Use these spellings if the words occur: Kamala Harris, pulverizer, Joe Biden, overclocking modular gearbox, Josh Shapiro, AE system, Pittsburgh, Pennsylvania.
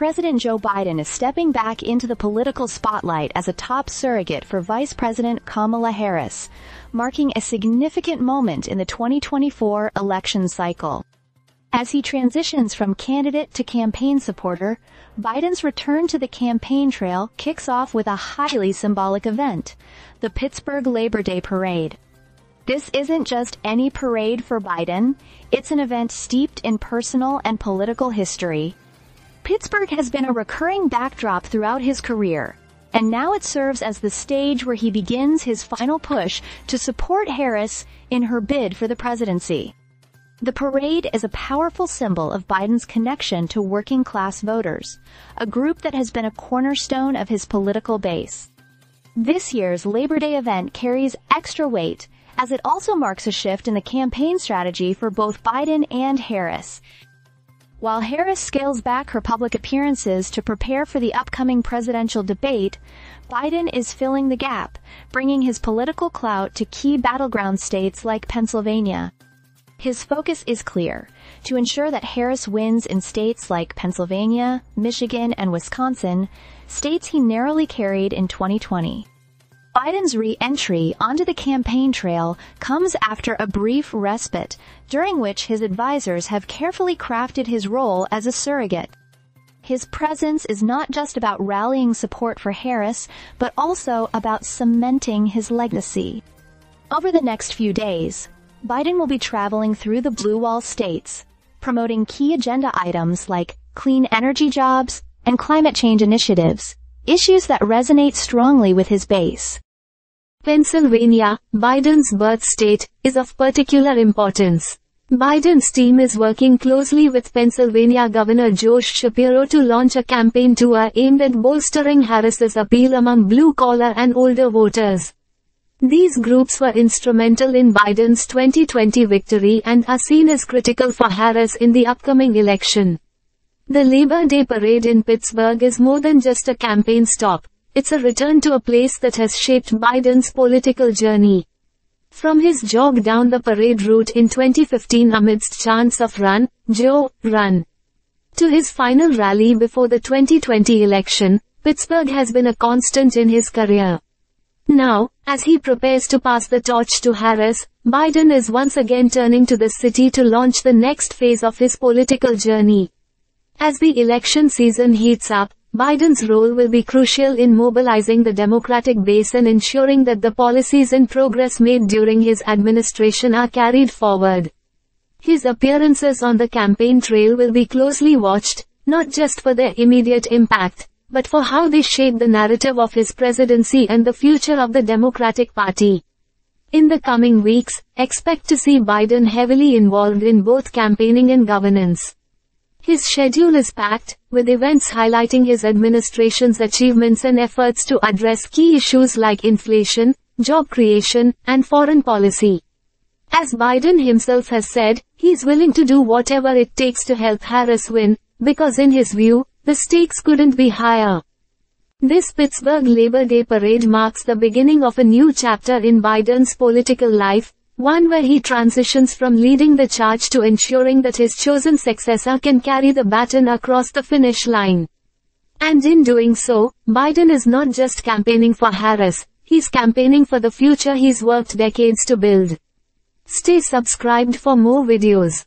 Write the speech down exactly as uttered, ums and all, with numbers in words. President Joe Biden is stepping back into the political spotlight as a top surrogate for Vice President Kamala Harris, marking a significant moment in the twenty twenty-four election cycle. As he transitions from candidate to campaign supporter, Biden's return to the campaign trail kicks off with a highly symbolic event, the Pittsburgh Labor Day Parade. This isn't just any parade for Biden, it's an event steeped in personal and political history. Pittsburgh has been a recurring backdrop throughout his career, and now it serves as the stage where he begins his final push to support Harris in her bid for the presidency. The parade is a powerful symbol of Biden's connection to working-class voters, a group that has been a cornerstone of his political base. This year's Labor Day event carries extra weight, as it also marks a shift in the campaign strategy for both Biden and Harris. While Harris scales back her public appearances to prepare for the upcoming presidential debate, Biden is filling the gap, bringing his political clout to key battleground states like Pennsylvania. His focus is clear: to ensure that Harris wins in states like Pennsylvania, Michigan, and Wisconsin, states he narrowly carried in twenty twenty. Biden's re-entry onto the campaign trail comes after a brief respite, during which his advisors have carefully crafted his role as a surrogate. His presence is not just about rallying support for Harris, but also about cementing his legacy. Over the next few days, Biden will be traveling through the Blue Wall states, promoting key agenda items like clean energy jobs and climate change initiatives, issues that resonate strongly with his base. Pennsylvania, Biden's birth state, is of particular importance. Biden's team is working closely with Pennsylvania Governor Josh Shapiro to launch a campaign tour aimed at bolstering Harris's appeal among blue-collar and older voters. These groups were instrumental in Biden's twenty twenty victory and are seen as critical for Harris in the upcoming election. The Labor Day Parade in Pittsburgh is more than just a campaign stop. It's a return to a place that has shaped Biden's political journey. From his jog down the parade route in twenty fifteen amidst chants of "Run, Joe, run," to his final rally before the twenty twenty election, Pittsburgh has been a constant in his career. Now, as he prepares to pass the torch to Harris, Biden is once again turning to this city to launch the next phase of his political journey. As the election season heats up, Biden's role will be crucial in mobilizing the Democratic base and ensuring that the policies and progress made during his administration are carried forward. His appearances on the campaign trail will be closely watched, not just for their immediate impact, but for how they shape the narrative of his presidency and the future of the Democratic Party. In the coming weeks, expect to see Biden heavily involved in both campaigning and governance. His schedule is packed, with events highlighting his administration's achievements and efforts to address key issues like inflation, job creation, and foreign policy. As Biden himself has said, he's willing to do whatever it takes to help Harris win, because in his view, the stakes couldn't be higher. This Pittsburgh Labor Day Parade marks the beginning of a new chapter in Biden's political life, one where he transitions from leading the charge to ensuring that his chosen successor can carry the baton across the finish line. And in doing so, Biden is not just campaigning for Harris, he's campaigning for the future he's worked decades to build. Stay subscribed for more videos.